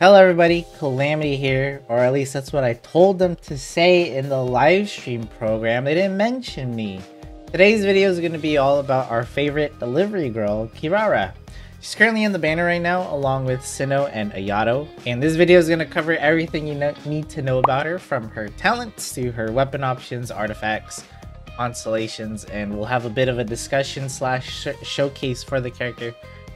Hello everybody, Calamity here, or at least that's what I told them to say in the live stream program. They didn't mention me. Today's video is going to be all about our favorite delivery girl, Kirara. She's currently in the banner right now along with Cyno and Ayato, and this video is going to cover everything you need to know about her, from her talents to her weapon options, artifacts, constellations, and we'll have a bit of a discussion slash showcase for the character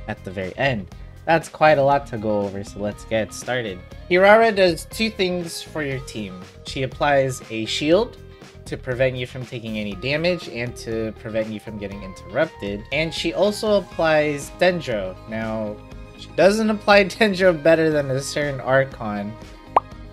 at the very end. That's quite a lot to go over, so let's get started. Kirara does two things for your team. She applies a shield to prevent you from taking any damage and to prevent you from getting interrupted. And she also applies Dendro. Now, she doesn't apply Dendro better than a certain Archon,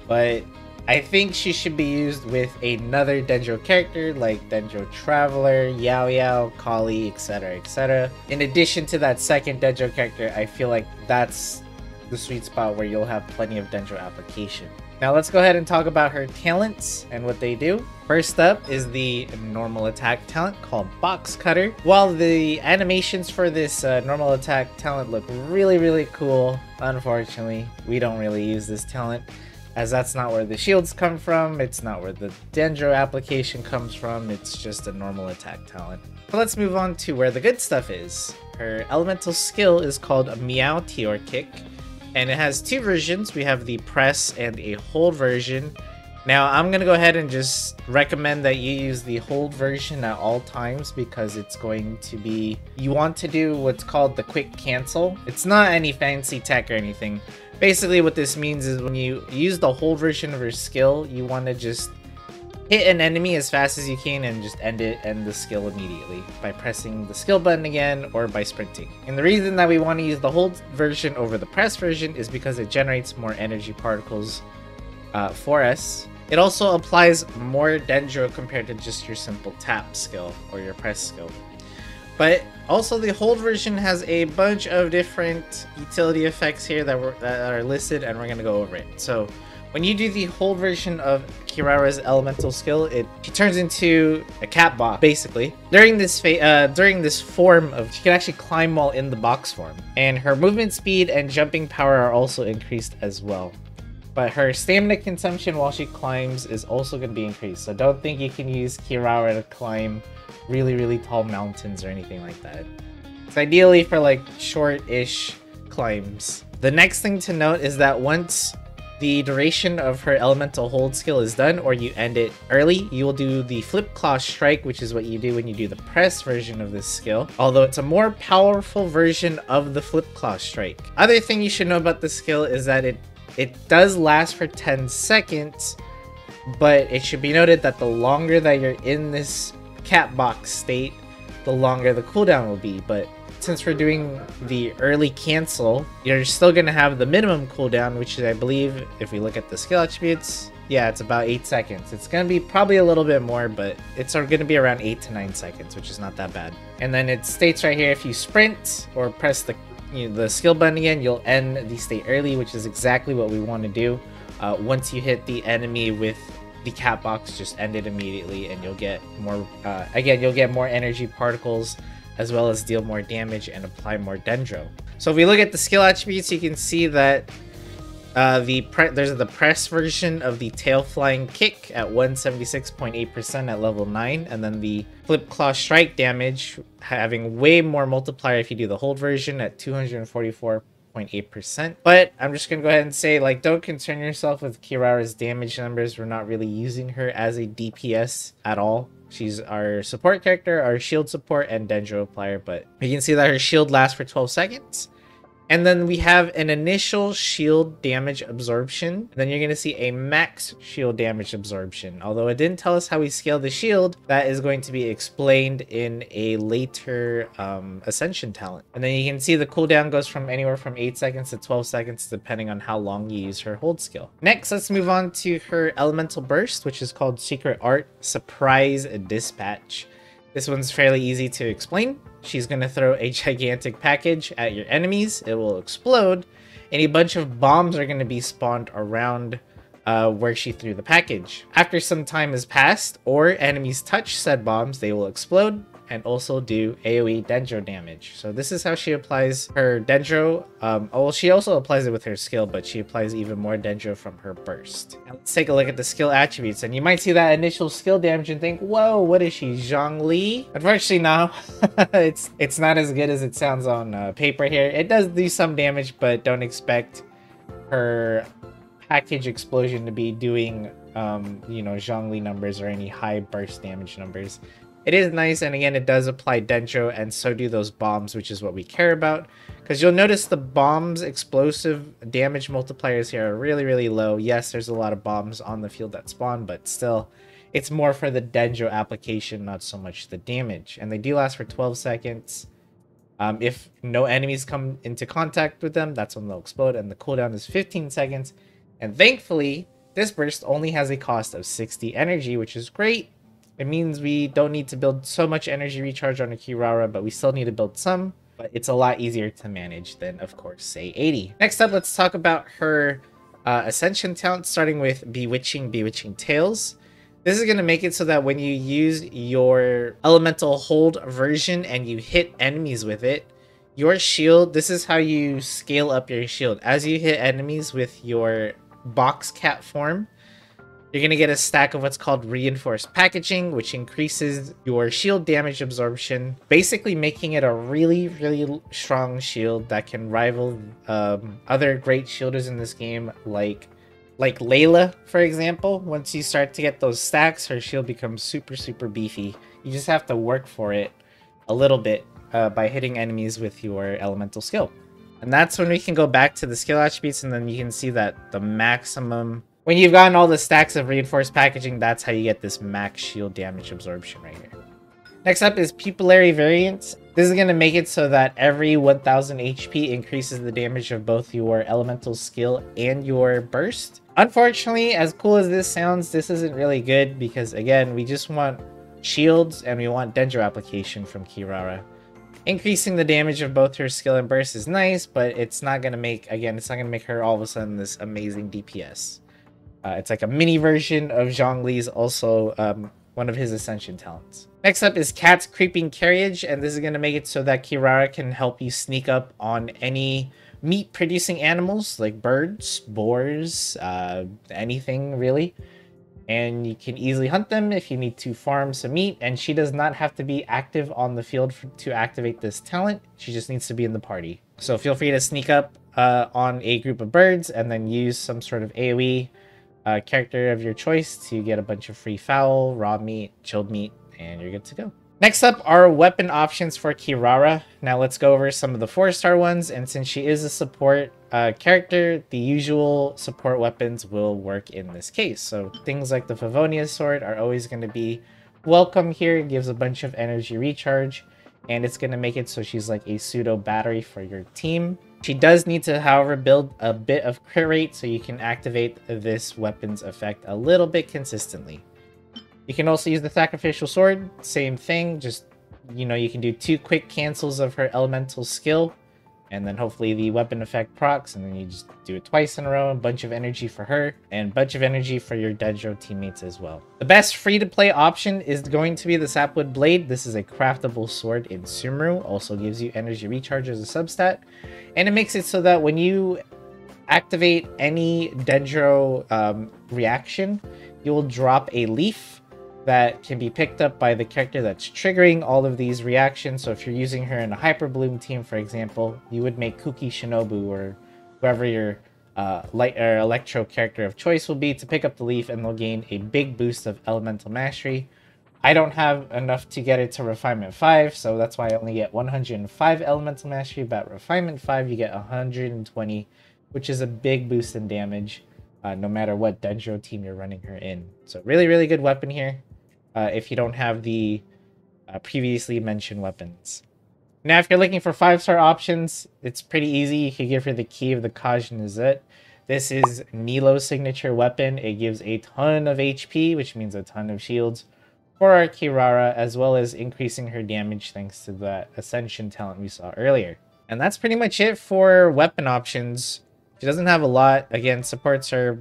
but I think she should be used with another Dendro character like Dendro Traveler, Yao Yao, Kali, etc, etc. In addition to that second Dendro character, I feel like that's the sweet spot where you'll have plenty of Dendro application. Now let's go ahead and talk about her talents and what they do. First up is the normal attack talent called Box Cutter. While the animations for this normal attack talent look really cool, unfortunately, we don't really use this talent, as that's not where the shields come from, it's not where the Dendro application comes from, it's just a normal attack talent. But let's move on to where the good stuff is. Her elemental skill is called Meow-tior Kick, and it has two versions. We have the press and a hold version. Now I'm going to go ahead and just recommend that you use the hold version at all times, because it's going to be, you want to do what's called the quick cancel. It's not any fancy tech or anything. Basically what this means is when you use the hold version of your skill, you want to just hit an enemy as fast as you can and just end the skill immediately by pressing the skill button again or by sprinting. And the reason that we want to use the hold version over the press version is because it generates more energy particles for us. It also applies more Dendro compared to just your simple tap skill or your press skill. But also the hold version has a bunch of different utility effects here that are listed, and we're going to go over it. So when you do the hold version of Kirara's elemental skill, she turns into a cat box, basically. During this form of, she can actually climb while in the box form. And her movement speed and jumping power are also increased as well. But her stamina consumption while she climbs is also going to be increased. So don't think you can use Kirara to climb really tall mountains or anything like that. It's ideally for like short-ish climbs. The next thing to note is that once the duration of her elemental hold skill is done, or you end it early, you will do the flip claw strike, which is what you do when you do the press version of this skill, although it's a more powerful version of the flip claw strike. Other thing you should know about this skill is that it does last for 10 seconds, but it should be noted that the longer that you're in this cat box state, the longer the cooldown will be. But since we're doing the early cancel, you're still going to have the minimum cooldown, which is, I believe, if we look at the skill attributes, yeah, it's about 8 seconds. It's going to be probably a little bit more, but it's going to be around 8 to 9 seconds, which is not that bad. And then it states right here, if you sprint or press the skill button again, you'll end the state early, which is exactly what we want to do. Once you hit the enemy with the cat box, just end it immediately, and you'll get more again you'll get more energy particles, as well as deal more damage and apply more Dendro. So if we look at the skill attributes, you can see that there's the press version of the tail flying kick at 176.8% at level 9, and then the flip claw strike damage having way more multiplier if you do the hold version at 244.8%. But I'm just gonna go ahead and say, like, don't concern yourself with Kirara's damage numbers. We're not really using her as a DPS at all. She's our support character, our shield support and Dendro applier, but you can see that her shield lasts for 12 seconds. And then we have an initial shield damage absorption. Then you're going to see a max shield damage absorption. Although it didn't tell us how we scale the shield, that is going to be explained in a later Ascension talent. And then you can see the cooldown goes from anywhere from 8 seconds to 12 seconds, depending on how long you use her hold skill. Next, let's move on to her elemental burst, which is called Secret Art Surprise Dispatch. This one's fairly easy to explain. She's going to throw a gigantic package at your enemies. It will explode, and a bunch of bombs are going to be spawned around where she threw the package. After some time has passed or enemies touch said bombs, they will explode, and also do AoE Dendro damage. So this is how she applies her Dendro. Well, she also applies it with her skill, but she applies even more Dendro from her burst. Now let's take a look at the skill attributes, and you might see that initial skill damage and think, whoa, what is she, Zhongli? Unfortunately, no. It's not as good as it sounds on paper here. It does do some damage, but don't expect her package explosion to be doing, you know, Zhongli numbers or any high burst damage numbers. It is nice, and again, it does apply Dendro, and so do those bombs, which is what we care about. Because you'll notice the bombs' explosive damage multipliers here are really, really low. Yes, there's a lot of bombs on the field that spawn, but still, it's more for the Dendro application, not so much the damage. And they do last for 12 seconds. If no enemies come into contact with them, that's when they'll explode, and the cooldown is 15 seconds. And thankfully, this burst only has a cost of 60 energy, which is great. It means we don't need to build so much energy recharge on a Kirara, but we still need to build some. But it's a lot easier to manage than, of course, say 80. Next up, let's talk about her Ascension talent, starting with Bewitching Tales. This is going to make it so that when you use your Elemental Hold version and you hit enemies with it, your shield, this is how you scale up your shield. As you hit enemies with your box cat form, you're going to get a stack of what's called Reinforced Packaging, which increases your shield damage absorption, basically making it a really, really strong shield that can rival other great shielders in this game, like Layla, for example. Once you start to get those stacks, her shield becomes super, super beefy. You just have to work for it a little bit by hitting enemies with your elemental skill. And that's when we can go back to the skill attributes, and then you can see that the maximum, when you've gotten all the stacks of Reinforced Packaging, that's how you get this max shield damage absorption right here. Next up is Pupillary Variants. This is going to make it so that every 1000 HP increases the damage of both your elemental skill and your burst. Unfortunately, as cool as this sounds, this isn't really good because, again, we just want shields and we want Dendro application from Kirara. Increasing the damage of both her skill and burst is nice, but it's not going to make, again, it's not going to make her all of a sudden this amazing DPS. It's like a mini version of Zhongli's, also one of his Ascension talents. Next up is Cat's Creeping Carriage, and this is going to make it so that Kirara can help you sneak up on any meat-producing animals, like birds, boars, anything really. And you can easily hunt them if you need to farm some meat, and she does not have to be active on the field to activate this talent. She just needs to be in the party. So feel free to sneak up on a group of birds and then use some sort of AoE character of your choice to get a bunch of free fowl, raw meat, chilled meat, and you're good to go. Next up are weapon options for Kirara. Now let's go over some of the 4-star ones, and since she is a support character, the usual support weapons will work in this case. So things like the Favonius Sword are always going to be welcome here. It gives a bunch of energy recharge, and it's going to make it so she's like a pseudo battery for your team. She does need to, however, build a bit of crit rate so you can activate this weapon's effect a little bit consistently. You can also use the Sacrificial Sword, same thing, just, you know, you can do 2 quick cancels of her elemental skill, and then hopefully the weapon effect procs, and then you just do it twice in a row, a bunch of energy for her, and a bunch of energy for your Dendro teammates as well. The best free-to-play option is going to be the Sapwood Blade. This is a craftable sword in Sumeru, also gives you energy recharge as a substat, and it makes it so that when you activate any Dendro reaction, you'll drop a leaf that can be picked up by the character that's triggering all of these reactions. So if you're using her in a Hyper Bloom team, for example, you would make Kuki Shinobu or whoever your light or electro character of choice will be to pick up the leaf, and they'll gain a big boost of elemental mastery. I don't have enough to get it to refinement 5, so that's why I only get 105 elemental mastery, but at refinement 5 you get 120, which is a big boost in damage, no matter what Dendro team you're running her in. So really, really good weapon here. If you don't have the previously mentioned weapons. Now, if you're looking for 5-star options, it's pretty easy. You could give her the Key of the Kaj Nuzet. This is Nilou's signature weapon. It gives a ton of HP, which means a ton of shields for our Kirara, as well as increasing her damage thanks to that Ascension talent we saw earlier. And that's pretty much it for weapon options. She doesn't have a lot. Again, supports are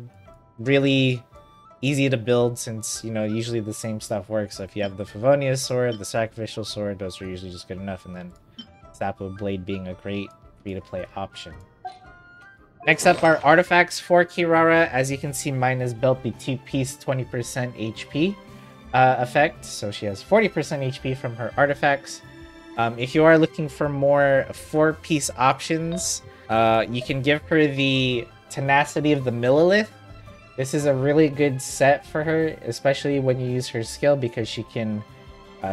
really easy to build since, you know, usually the same stuff works. So if you have the Favonius Sword, the Sacrificial Sword, those are usually just good enough, and then Sapwood Blade being a great free-to-play option. Next up are artifacts for Kirara. As you can see, mine is built the two-piece 20% HP effect, so she has 40% HP from her artifacts. If you are looking for more four-piece options, you can give her the Tenacity of the Millilith. This is a really good set for her, especially when you use her skill, because she can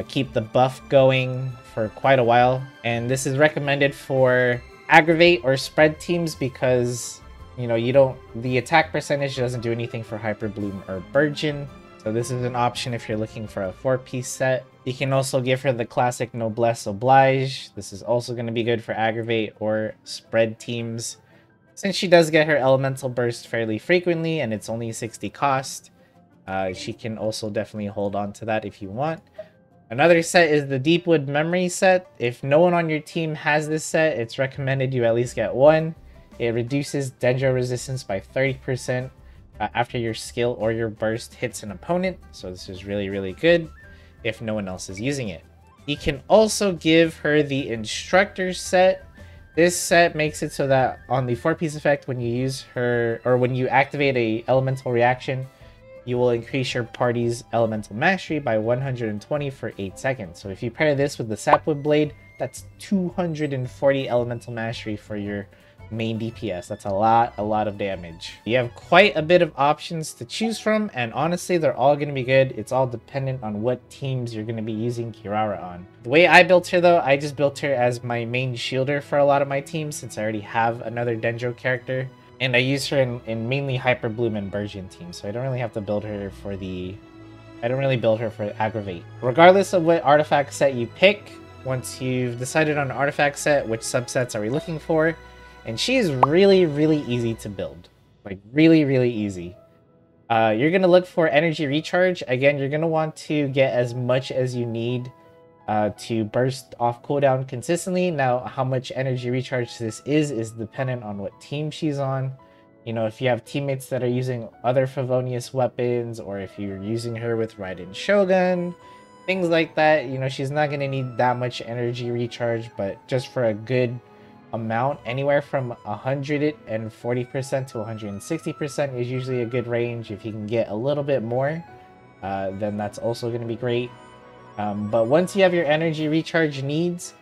keep the buff going for quite a while. And this is recommended for aggravate or spread teams because, you know, you don't, the attack percentage doesn't do anything for Hyper Bloom or Burgeon. So this is an option if you're looking for a four-piece set. You can also give her the classic Noblesse Oblige. This is also going to be good for aggravate or spread teams, since she does get her elemental burst fairly frequently and it's only 60 cost. She can also definitely hold on to that if you want. Another set is the Deepwood Memory set. If no one on your team has this set, it's recommended you at least get one. It reduces Dendro resistance by 30% after your skill or your burst hits an opponent. So this is really, really good if no one else is using it. You can also give her the Instructor set. This set makes it so that on the four-piece effect, when you use her, or when you activate a elemental reaction, you will increase your party's elemental mastery by 120 for 8 seconds. So if you pair this with the Sapwood Blade, that's 240 elemental mastery for your main DPS. That's a lot of damage. You have quite a bit of options to choose from, and honestly, they're all going to be good. It's all dependent on what teams you're going to be using Kirara on. The way I built her, though, I just built her as my main shielder for a lot of my teams, since I already have another Dendro character. And I use her in mainly Hyper Bloom and Burgeon teams, so I don't really have to build her for the... I don't really build her for Aggravate. Regardless of what artifact set you pick, once you've decided on an artifact set, which subsets are we looking for? And she is really, really easy to build. Like, really, really easy. You're going to look for Energy Recharge. Again, you're going to want to get as much as you need to burst off cooldown consistently. Now, how much energy recharge this is dependent on what team she's on. You know, if you have teammates that are using other Favonius weapons, or if you're using her with Raiden Shogun, things like that, you know, she's not going to need that much energy recharge, but just for a good amount, anywhere from 140% to 160% is usually a good range. If you can get a little bit more, then that's also going to be great. But once you have your energy recharge needs,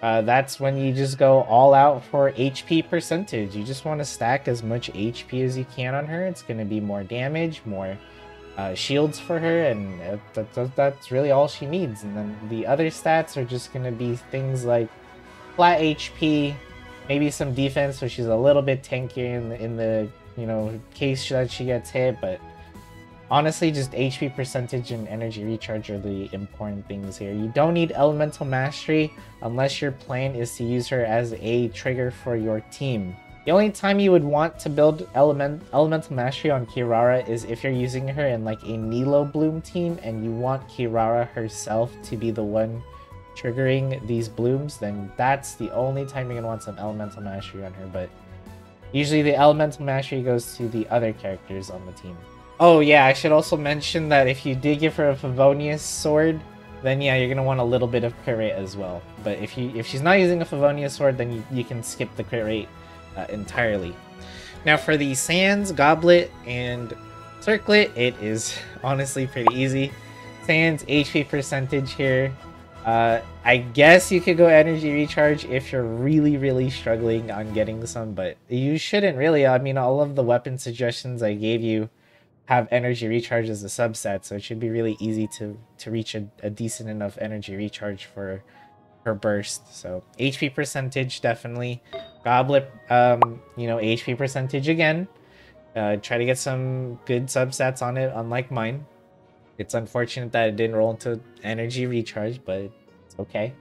that's when you just go all out for HP percentage. You just want to stack as much HP as you can on her. It's going to be more damage, more shields for her, and that's really all she needs. And then the other stats are just going to be things like flat HP, maybe some defense, so she's a little bit tankier in the you know, case that she gets hit, but honestly, just HP percentage and energy recharge are the important things here. You don't need elemental mastery unless your plan is to use her as a trigger for your team. The only time you would want to build elemental mastery on Kirara is if you're using her in like a Nilou bloom team and you want Kirara herself to be the one triggering these blooms, then that's the only time you're going to want some elemental mastery on her, but usually the elemental mastery goes to the other characters on the team. Oh yeah, I should also mention that if you did give her a Favonius Sword, then yeah, you're gonna want a little bit of crit rate as well. But if she's not using a Favonius Sword, then you can skip the crit rate entirely. Now for the Sands, Goblet, and Circlet, it is honestly pretty easy. Sands, HP percentage here. I guess you could go energy recharge if you're really, really struggling on getting some, but you shouldn't really. I mean, all of the weapon suggestions I gave you have energy recharge as a subset, so it should be really easy to reach a decent enough energy recharge for her burst. So HP percentage, definitely. Goblet, you know, HP percentage again. Try to get some good subsets on it, unlike mine. It's unfortunate that it didn't roll into energy recharge, but it's okay.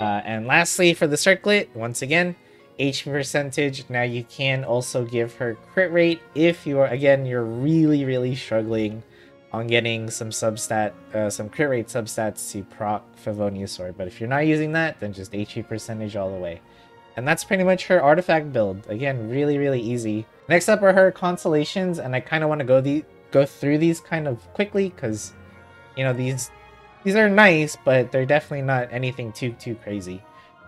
And lastly, for the Circlet, once again, HP percentage. Now you can also give her crit rate if you are, again, you're really, really struggling on getting some substat, some crit rate substats to proc Favonius Sword. But if you're not using that, then just HP percentage all the way. And that's pretty much her artifact build. Again, really, really easy. Next up are her Constellations, and I kind of want to go the go through these kind of quickly, because, you know, these are nice, but they're definitely not anything too crazy.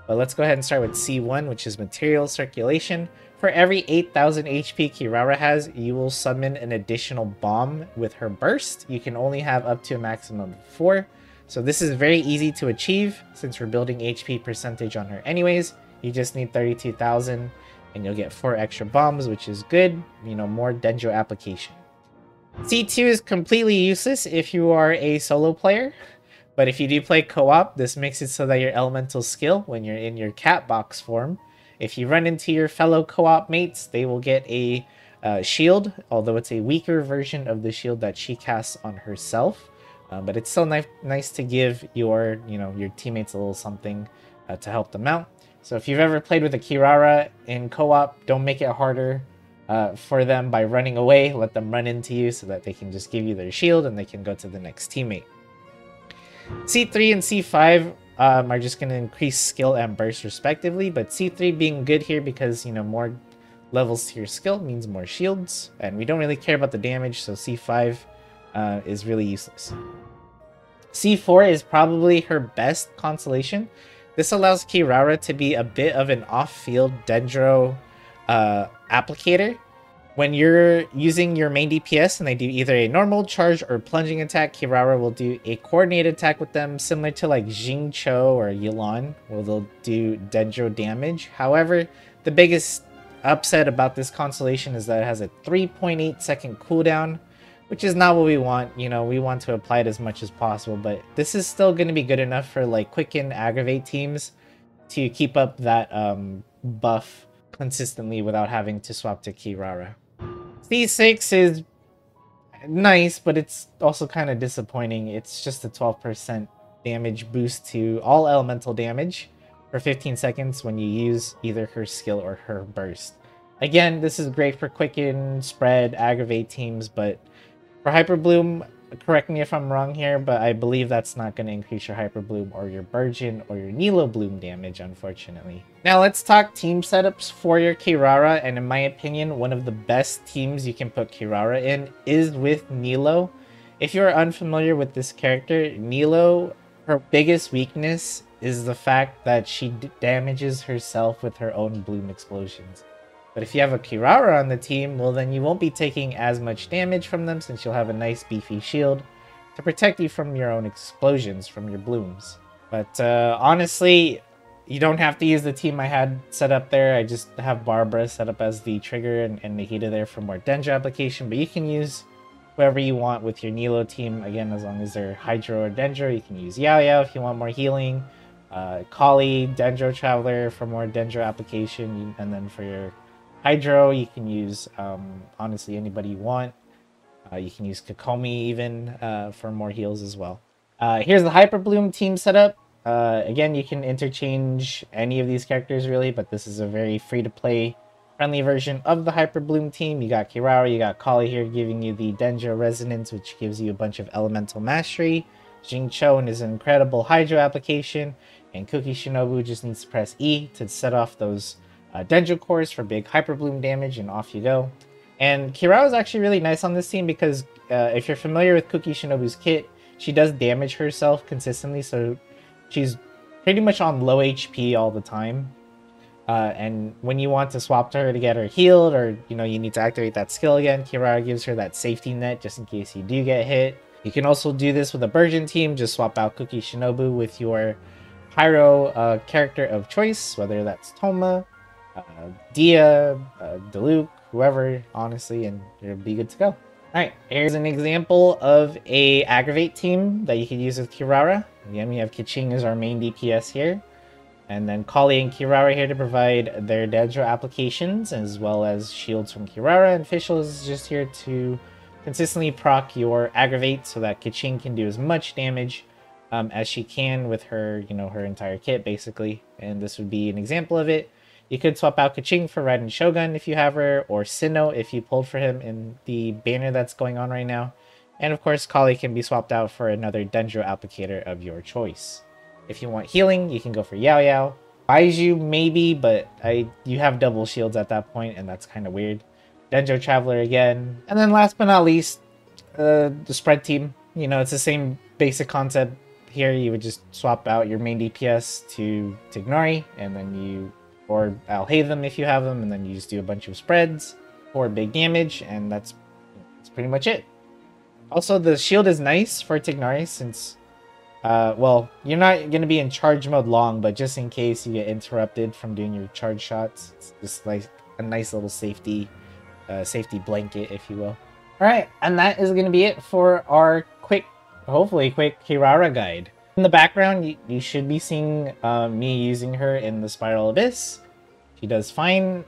But let's go ahead and start with C1, which is Material Circulation. For every 8,000 HP Kirara has, you will summon an additional bomb with her burst. You can only have up to a maximum of 4. So this is very easy to achieve since we're building HP percentage on her anyways. You just need 32,000 and you'll get 4 extra bombs, which is good. You know, more Dendro application. C2 is completely useless if you are a solo player. But if you do play co-op, this makes it so that your elemental skill, when you're in your cat box form, if you run into your fellow co-op mates, they will get a shield, although it's a weaker version of the shield that she casts on herself. But it's still nice to give your, your teammates a little something to help them out. So if you've ever played with a Kirara in co-op, don't make it harder for them by running away. Let them run into you so that they can just give you their shield and they can go to the next teammate. C3 and C5 are just going to increase skill and burst respectively, but C3 being good here because, more levels to your skill means more shields, and we don't really care about the damage, so C5 is really useless. C4 is probably her best constellation. This allows Kirara to be a bit of an off-field Dendro applicator. When you're using your main DPS and they do either a normal charge or plunging attack, Kirara will do a coordinated attack with them, similar to like Xingqiu or Yilan, where they'll do Dendro damage. However, the biggest upset about this constellation is that it has a 3.8 second cooldown, which is not what we want. We want to apply it as much as possible, but this is still going to be good enough for like Quicken, Aggravate teams to keep up that buff consistently without having to swap to Kirara. C6 is nice, but it's also kind of disappointing. It's just a 12% damage boost to all elemental damage for 15 seconds when you use either her skill or her burst. Again, this is great for Quicken, Spread, Aggravate teams, but for Hyper Bloom, correct me if I'm wrong here, but I believe that's not going to increase your Hyper Bloom or your Burgeon or your Nilou Bloom damage, unfortunately. Now let's talk team setups for your Kirara, and in my opinion, one of the best teams you can put Kirara in is with Nilou. If you're unfamiliar with this character, Nilou, her biggest weakness is the fact that she damages herself with her own bloom explosions. But if you have a Kirara on the team, well then you won't be taking as much damage from them since you'll have a nice beefy shield to protect you from your own explosions, from your blooms. But honestly, you don't have to use the team I had set up there. I just have Barbara set up as the trigger and Nahida there for more Dendro application. But you can use whoever you want with your Nilou team. Again, as long as they're Hydro or Dendro, you can use Yao Yao if you want more healing. Kali, Dendro Traveler for more Dendro application, and then for your Hydro, you can use honestly anybody you want. You can use Kokomi even for more heals as well. Here's the Hyper Bloom team setup. Again, you can interchange any of these characters really, but this is a very free-to-play friendly version of the Hyper Bloom team. You got Kirara, you got Kali here giving you the Dendro Resonance, which gives you a bunch of Elemental Mastery. Xingqiu and his incredible Hydro application, and Kuki Shinobu just needs to press E to set off those Dendro cores for big Hyper Bloom damage, and off you go. And Kirara is actually really nice on this team because if you're familiar with Kuki Shinobu's kit, she does damage herself consistently, so she's pretty much on low HP all the time. And when you want to swap to her to get her healed, or you need to activate that skill again, Kirara gives her that safety net just in case you do get hit. You can also do this with a Burgeon team. Just swap out Kuki Shinobu with your Pyro character of choice, whether that's Toma, Dia, Diluc, whoever, honestly, and you'll be good to go. Alright, here's an example of a Aggravate team that you can use with Kirara. Again, we have Kiching as our main DPS here, and then Kali and Kirara here to provide their Dendro applications, as well as shields from Kirara, and Fischl is just here to consistently proc your Aggravate so that Kiching can do as much damage as she can with her, her entire kit, basically. And this would be an example of it. You could swap out Kiching for Raiden Shogun if you have her, or Cyno if you pulled for him in the banner that's going on right now. And of course, Kali can be swapped out for another Dendro applicator of your choice. If you want healing, you can go for Yao Yao. Baiju, maybe, but you have double shields at that point, and that's kind of weird. Dendro Traveler again. And then last but not least, the spread team. You know, it's the same basic concept here. You would just swap out your main DPS to Tignari, and then you, or Alhae them if you have them, and then you just do a bunch of spreads for big damage, and that's pretty much it. Also, the shield is nice for Tignari since, well, you're not going to be in charge mode long, but just in case you get interrupted from doing your charge shots, it's just like a nice little safety, safety blanket, if you will. Alright, and that is going to be it for our quick, hopefully quick, Kirara guide. In the background, you should be seeing me using her in the Spiral Abyss. She does fine.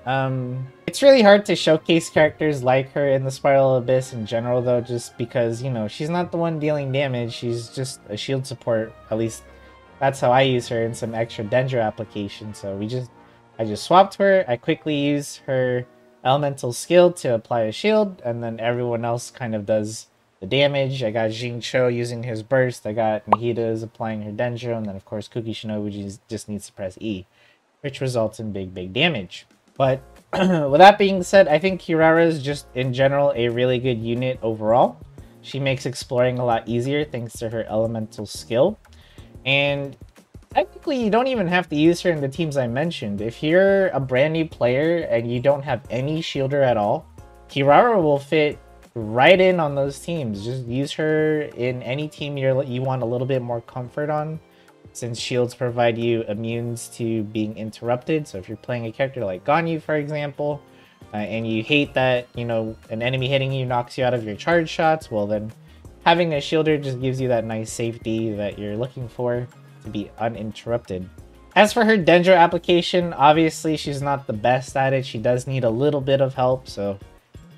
It's really hard to showcase characters like her in the Spiral Abyss in general, though, just because, you know, she's not the one dealing damage. She's just a shield support. At least that's how I use her in some extra Dendro applications. So I just swapped her. I quickly used her elemental skill to apply a shield, and then everyone else kind of does the damage. I got Xingqiu using his burst. I got Nahida's applying her Dendro, and then of course Kuki Shinobu just needs to press E, which results in big damage. But with that being said, I think Kirara is just in general a really good unit overall. She makes exploring a lot easier thanks to her elemental skill. And technically, you don't even have to use her in the teams I mentioned. If you're a brand new player and you don't have any shielder at all, Kirara will fit right in on those teams. Just use her in any team you want a little bit more comfort on, since shields provide you immunes to being interrupted. So if you're playing a character like Ganyu, for example, and you hate that, you know, an enemy hitting you knocks you out of your charge shots, well then having a shielder just gives you that nice safety that you're looking for to be uninterrupted. As for her Dendro application, obviously she's not the best at it. She does need a little bit of help, so,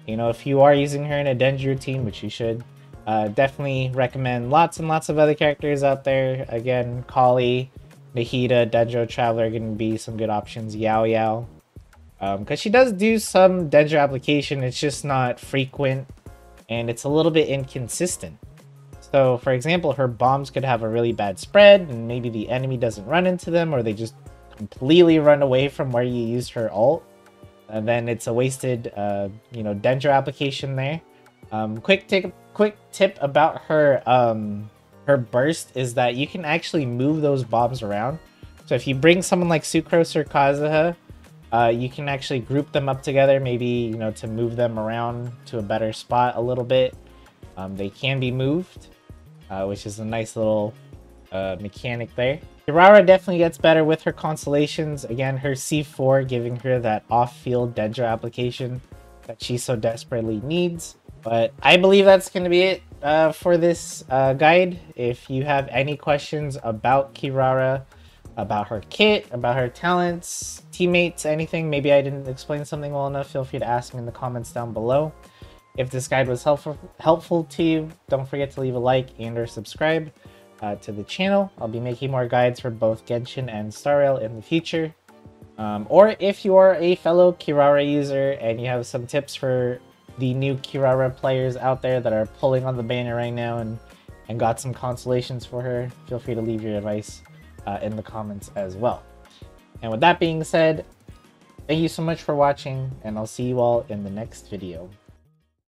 you know, if you are using her in a Dendro team, which you should, definitely recommend lots and lots of other characters out there. Again, Kali, Nahida, Dendro Traveler are going to be some good options. Yao Yao. Because she does do some Dendro application, it's just not frequent, and it's a little bit inconsistent. So, for example, her bombs could have a really bad spread, and maybe the enemy doesn't run into them, or they just completely run away from where you used her ult. And then it's a wasted, you know, Dendro application there. Quick tip about her her burst is that you can actually move those bombs around. So if you bring someone like Sucrose or Kazuha, you can actually group them up together, maybe, you know, to move them around to a better spot a little bit. They can be moved, which is a nice little mechanic there. Kirara definitely gets better with her Constellations. Again, her C4 giving her that off-field Dendro application that she so desperately needs. But I believe that's going to be it for this guide. If you have any questions about Kirara, about her kit, about her talents, teammates, anything, maybe I didn't explain something well enough, feel free to ask me in the comments down below. If this guide was helpful to you, don't forget to leave a like and or subscribe to the channel. I'll be making more guides for both Genshin and Star Rail in the future. Or if you are a fellow Kirara user and you have some tips for the new Kirara players out there that are pulling on the banner right now and got some Constellations for her, feel free to leave your advice in the comments as well. And with that being said, thank you so much for watching, and I'll see you all in the next video.